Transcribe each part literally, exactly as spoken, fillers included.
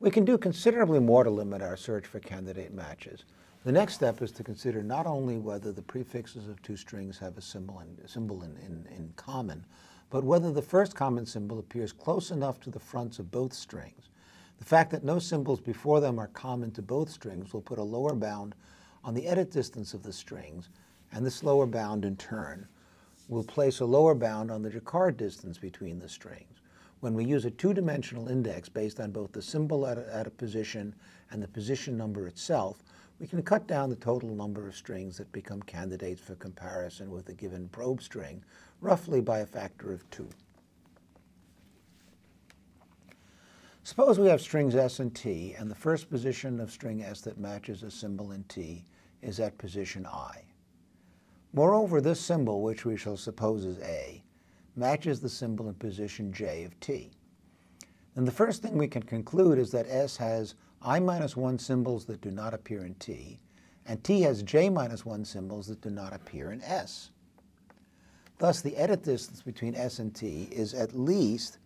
We can do considerably more to limit our search for candidate matches. The next step is to consider not only whether the prefixes of two strings have a symbol, in, symbol in, in, in common, but whether the first common symbol appears close enough to the fronts of both strings. The fact that no symbols before them are common to both strings will put a lower bound on the edit distance of the strings, and this lower bound, in turn, will place a lower bound on the Jacquard distance between the strings. When we use a two-dimensional index based on both the symbol at a, at a position and the position number itself, we can cut down the total number of strings that become candidates for comparison with a given probe string, roughly by a factor of two. Suppose we have strings S and T, and the first position of string S that matches a symbol in T is at position I. Moreover, this symbol, which we shall suppose is A, matches the symbol in position J of T. And the first thing we can conclude is that S has I minus one symbols that do not appear in T, and T has J minus one symbols that do not appear in S. Thus, the edit distance between S and T is at least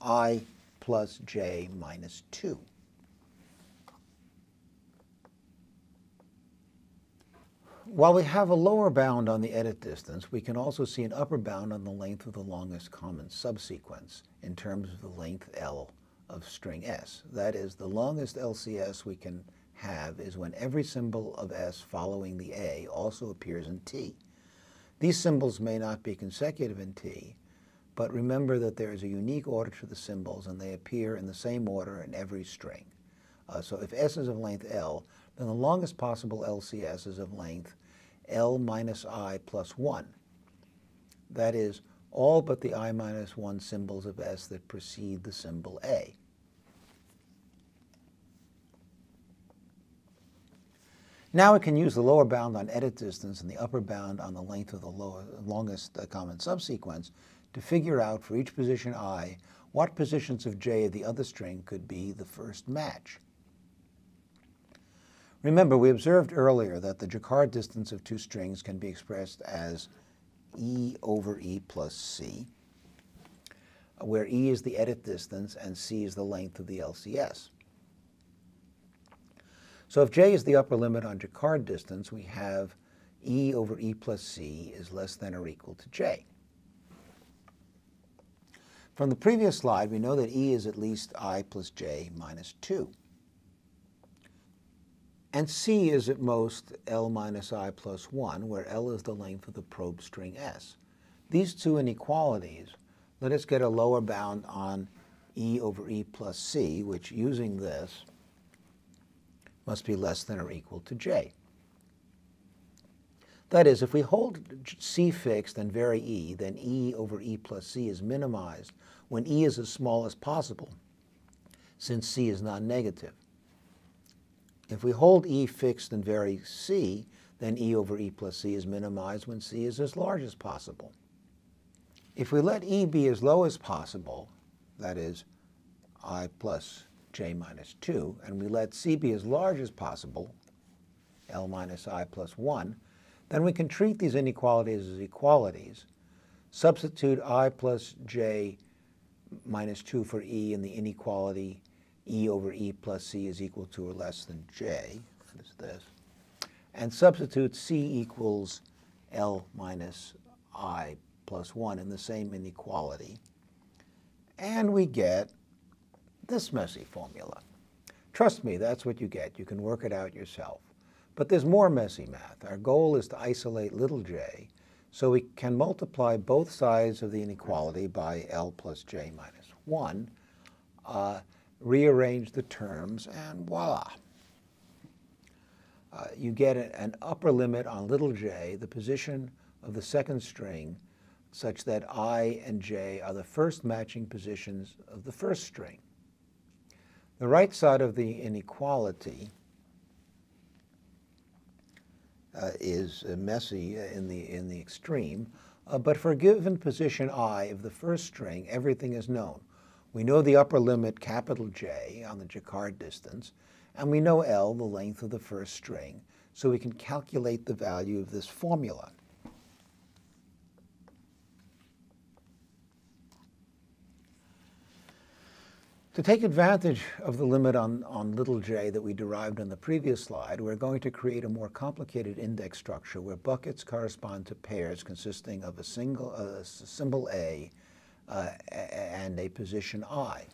I plus J minus two. While we have a lower bound on the edit distance, we can also see an upper bound on the length of the longest common subsequence in terms of the length L of string S. That is, the longest L C S we can have is when every symbol of S following the A also appears in T. These symbols may not be consecutive in T, but remember that there is a unique order to the symbols, and they appear in the same order in every string. Uh, so if S is of length L, then the longest possible L C S is of length L minus I plus one. That is, all but the I minus one symbols of S that precede the symbol A. Now we can use the lower bound on edit distance and the upper bound on the length of the lowest, longest uh, common subsequence to figure out for each position I what positions of J of the other string could be the first match. Remember, we observed earlier that the Jacquard distance of two strings can be expressed as E over E plus C, where E is the edit distance and C is the length of the L C S. So if J is the upper limit on Jacquard distance, we have E over E plus C is less than or equal to J. From the previous slide, we know that E is at least I plus J minus two. And C is at most L minus I plus one, where L is the length of the probe string S. These two inequalities let us get a lower bound on E over E plus C, which using this must be less than or equal to J. That is, if we hold C fixed and vary E, then E over E plus C is minimized when E is as small as possible, since C is non-negative. If we hold E fixed and vary C, then E over E plus C is minimized when C is as large as possible. If we let E be as low as possible, that is, I plus J minus two, and we let C be as large as possible, L minus I plus one, then we can treat these inequalities as equalities, substitute I plus J minus two for E in the inequality E over E plus C is equal to or less than J, that is this, and substitute C equals L minus I plus one in the same inequality, and we get this messy formula. Trust me, that's what you get. You can work it out yourself. But there's more messy math. Our goal is to isolate little j, so we can multiply both sides of the inequality by L plus J minus one, uh, rearrange the terms, and voila. Uh, you get a, an upper limit on little j, the position of the second string, such that I and J are the first matching positions of the first string. The right side of the inequality uh, is uh, messy uh, in the, in the extreme, uh, but for a given position I of the first string, everything is known. We know the upper limit, capital J, on the Jacquard distance, and we know L, the length of the first string, so we can calculate the value of this formula. To take advantage of the limit on, on little j that we derived on the previous slide, we're going to create a more complicated index structure where buckets correspond to pairs consisting of a single uh, symbol a uh, and a position I.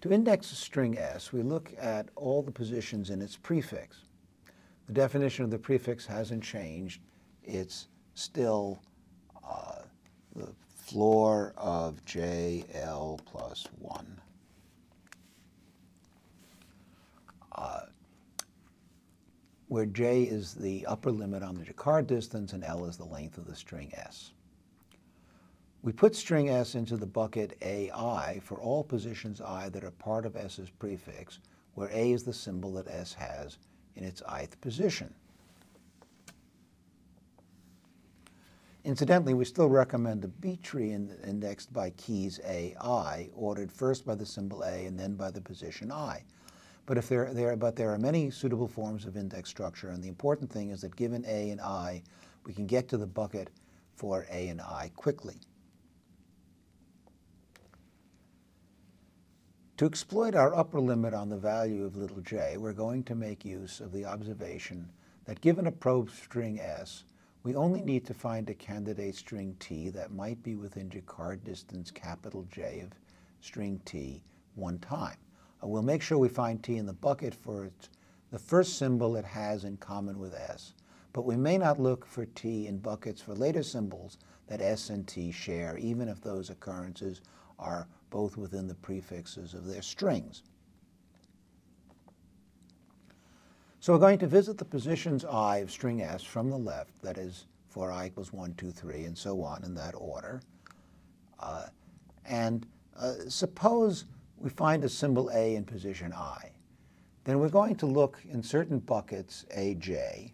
To index a string s, we look at all the positions in its prefix. The definition of the prefix hasn't changed. It's still uh, the floor of J L plus one. Uh, where J is the upper limit on the Jacquard distance and L is the length of the string S. We put string S into the bucket A I for all positions I that are part of S's prefix, where A is the symbol that S has in its ith position. Incidentally, we still recommend a B tree in, indexed by keys A I, ordered first by the symbol A and then by the position I. But, if there, there, but there are many suitable forms of index structure, and the important thing is that given A and I, we can get to the bucket for A and I quickly. To exploit our upper limit on the value of little j, we're going to make use of the observation that given a probe string S, we only need to find a candidate string T that might be within Jacquard distance capital J of string T one time. Uh, we'll make sure we find T in the bucket for its, the first symbol it has in common with S, but we may not look for T in buckets for later symbols that S and T share, even if those occurrences are both within the prefixes of their strings. So we're going to visit the positions I of string S from the left, that is for I equals one, two, three, and so on in that order. Uh, and uh, suppose we find a symbol A in position I. Then we're going to look in certain buckets A J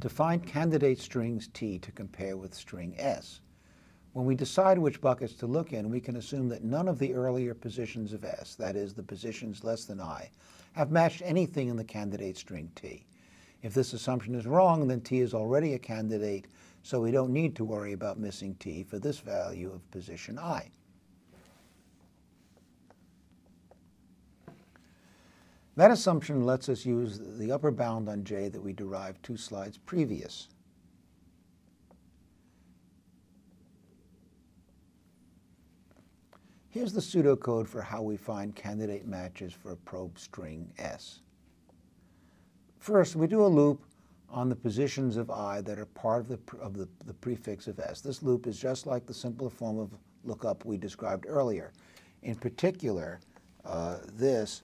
to find candidate strings T to compare with string S. When we decide which buckets to look in, we can assume that none of the earlier positions of S, that is, the positions less than I, have matched anything in the candidate string T. If this assumption is wrong, then T is already a candidate, so we don't need to worry about missing T for this value of position I. That assumption lets us use the upper bound on J that we derived two slides previous. Here's the pseudocode for how we find candidate matches for a probe string S. First, we do a loop on the positions of I that are part of the, of the, the prefix of S. This loop is just like the simpler form of lookup we described earlier. In particular, uh, this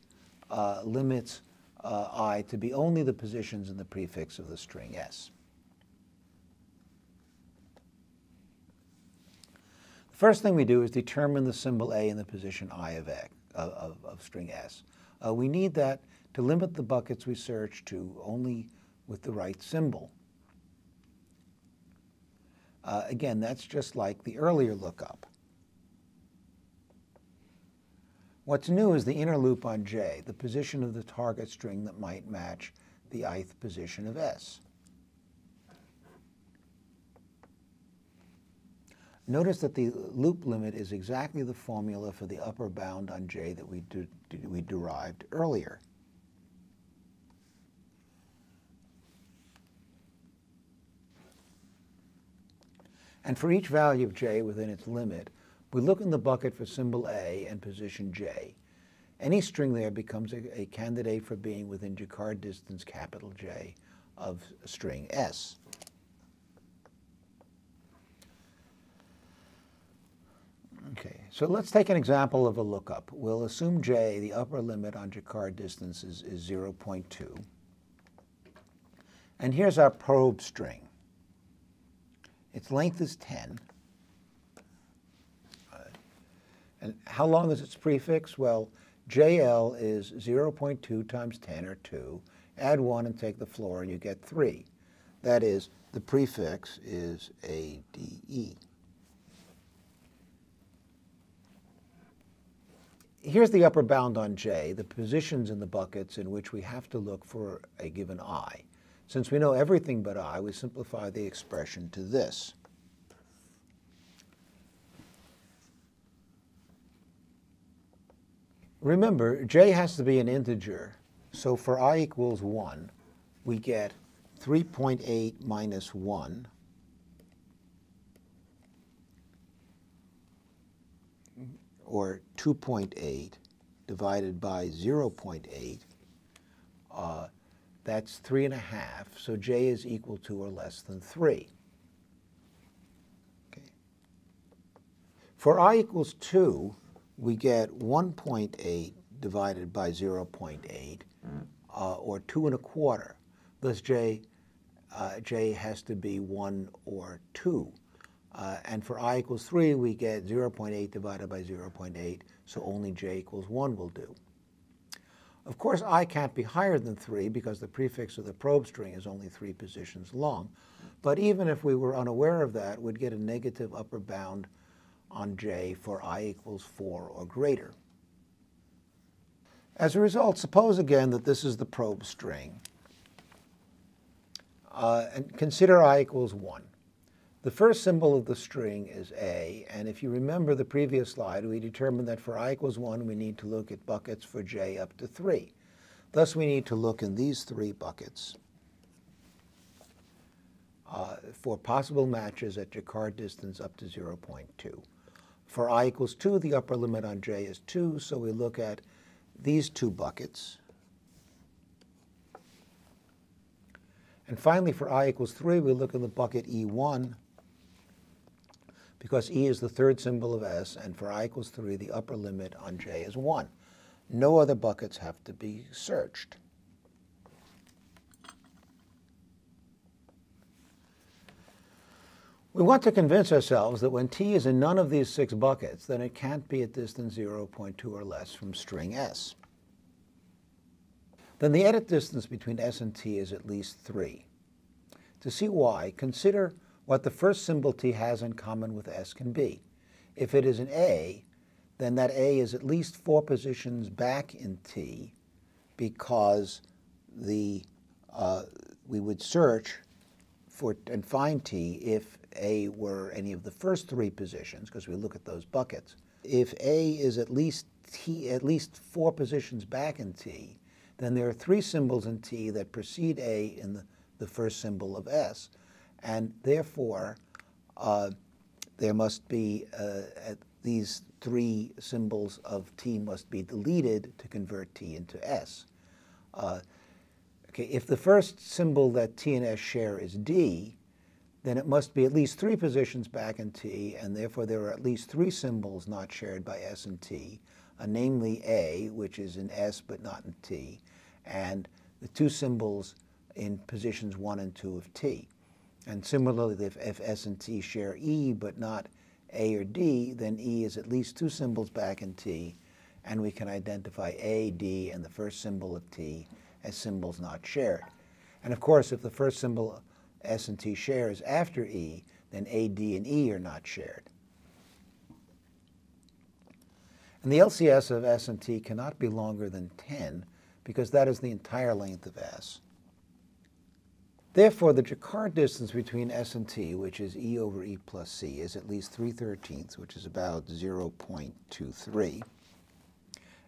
uh, limits uh, I to be only the positions in the prefix of the string S. First thing we do is determine the symbol A in the position I of, X, of, of string S. Uh, we need that to limit the buckets we search to only with the right symbol. Uh, again, that's just like the earlier lookup. What's new is the inner loop on J, the position of the target string that might match the ith position of S. Notice that the loop limit is exactly the formula for the upper bound on J that we, do, we derived earlier. And for each value of J within its limit, we look in the bucket for symbol A and position J. Any string there becomes a, a candidate for being within Jacquard distance capital J of string S. Okay, so let's take an example of a lookup. We'll assume J, the upper limit on Jacquard distance, is, is zero point two. And here's our probe string. Its length is ten. And how long is its prefix? Well, J L is zero point two times ten, or two. Add one and take the floor, and you get three. That is, the prefix is A D E. here's the upper bound on J, the positions in the buckets in which we have to look for a given I. Since we know everything but I, we simplify the expression to this. Remember, J has to be an integer. So for I equals one, we get three point eight minus one or two point eight divided by zero point eight. Uh, that's three and a half. So J is equal to or less than three. Okay. For I equals two, we get one point eight divided by zero point eight, uh, or two and a quarter. Thus J, uh, J has to be one or two. Uh, and for I equals three, we get zero point eight divided by zero point eight, so only J equals one will do. Of course, I can't be higher than three because the prefix of the probe string is only three positions long. But even if we were unaware of that, we'd get a negative upper bound on J for I equals four or greater. As a result, suppose again that this is the probe string. Uh, and consider I equals one. The first symbol of the string is A, and if you remember the previous slide, we determined that for I equals one, we need to look at buckets for J up to three. Thus, we need to look in these three buckets uh, for possible matches at Jacquard distance up to zero point two. For I equals two, the upper limit on J is two, so we look at these two buckets. And finally, for I equals three, we look in the bucket E one, because E is the third symbol of S, and for I equals three, the upper limit on J is one. No other buckets have to be searched. We want to convince ourselves that when T is in none of these six buckets, then it can't be at distance zero point two or less from string S. Then the edit distance between S and T is at least three. To see why, consider what the first symbol T has in common with S can be. If it is an A, then that A is at least four positions back in T, because the, uh, we would search for and find T if A were any of the first three positions, because we look at those buckets. If A is at least, T, at least four positions back in T, then there are three symbols in T that precede A in the, the first symbol of S, and therefore uh, there must be uh, at these three symbols of T must be deleted to convert T into S. Uh, okay, if the first symbol that T and S share is D, then it must be at least three positions back in T, and therefore there are at least three symbols not shared by S and T, uh, namely A, which is in S but not in T, and the two symbols in positions one and two of T. And similarly, if, if S and T share E but not A or D, then E is at least two symbols back in T, and we can identify A, D, and the first symbol of T as symbols not shared. And of course, if the first symbol S and T share is after E, then A, D, and E are not shared. And the L C S of S and T cannot be longer than ten, because that is the entire length of S. Therefore, the Jacquard distance between S and T, which is E over E plus C, is at least three thirteenths, which is about zero point two three,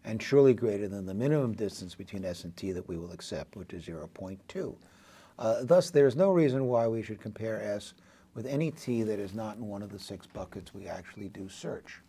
and surely greater than the minimum distance between S and T that we will accept, which is zero point two. Uh, thus, there is no reason why we should compare S with any T that is not in one of the six buckets we actually do search.